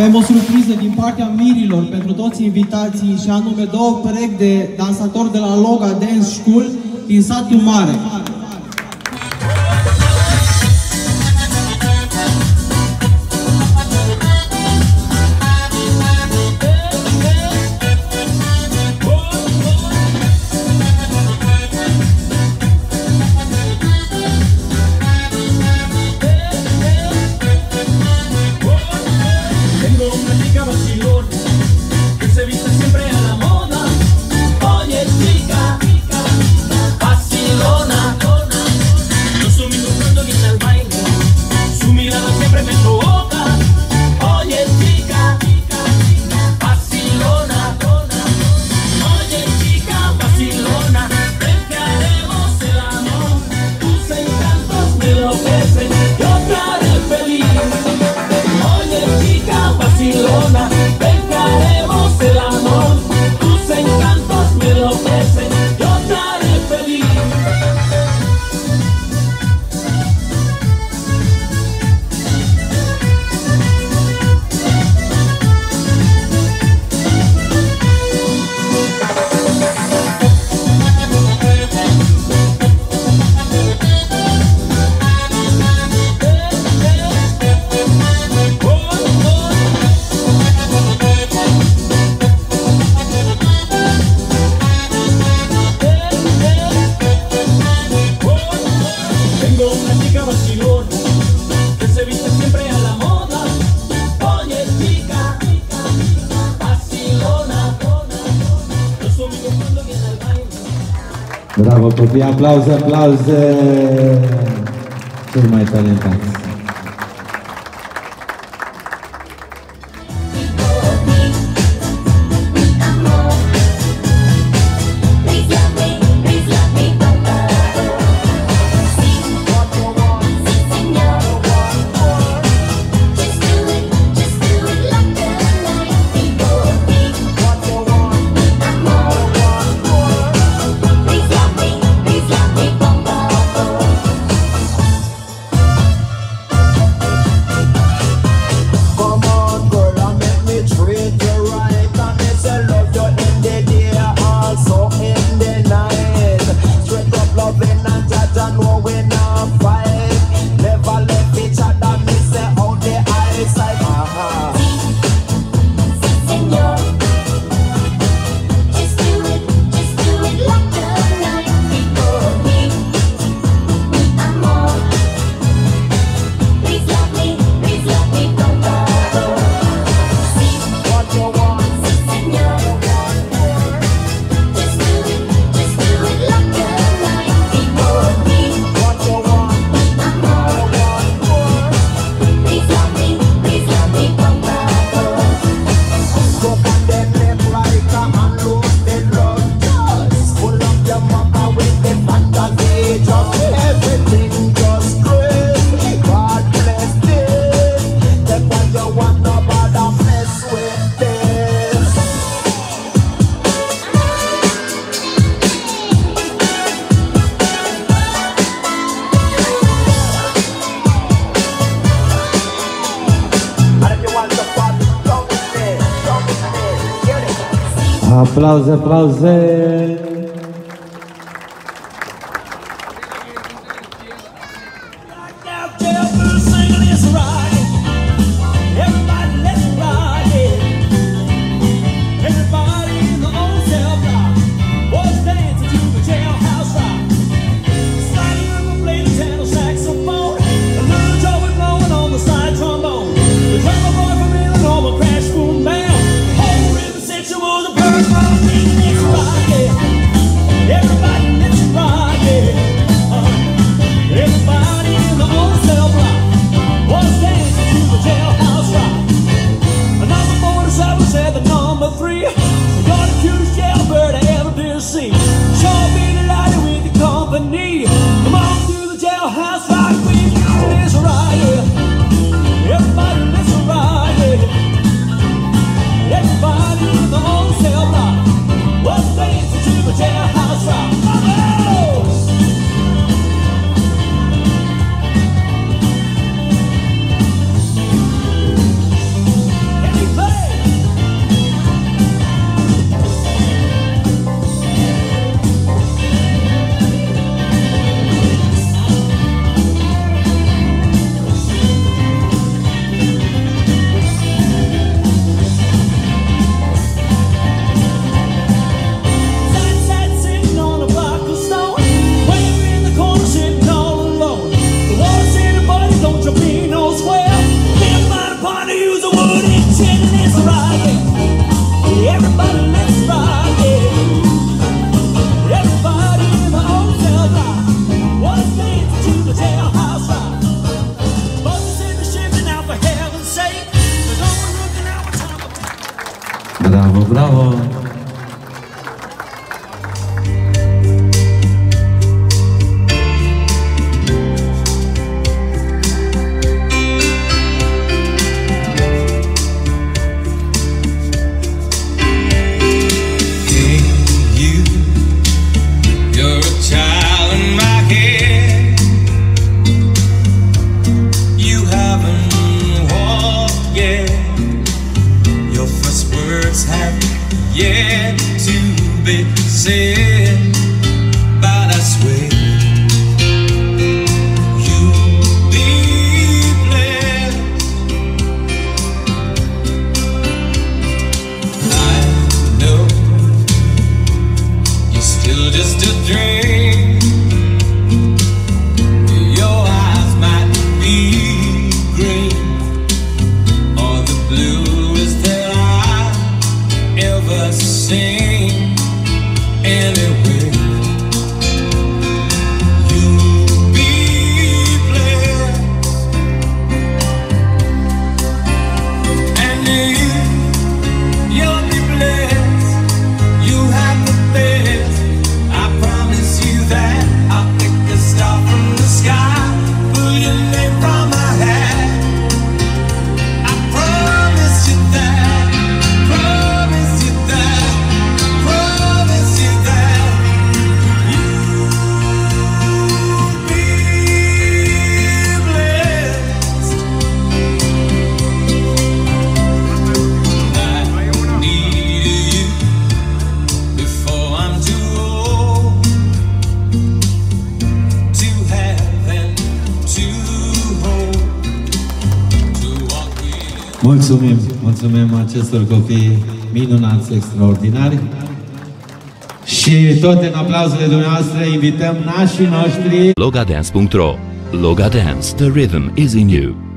Avem o surpriză din partea mirilor pentru toți invitații și anume două perechi de dansatori de la Loga Dance School din Satu Mare. Bravo copii, aplauze, aplauze! Cel mai talentat! Aplauze, aplauze! Everybody in the old cell block was dancing to the jailhouse rock. Bravo, bravo. Mulțumim, mulțumim acestor copii minunați, extraordinari. Și tot în aplauzele dumneavoastră invităm nașii noștri. Logadance.ro Loga Dance, the rhythm is in you.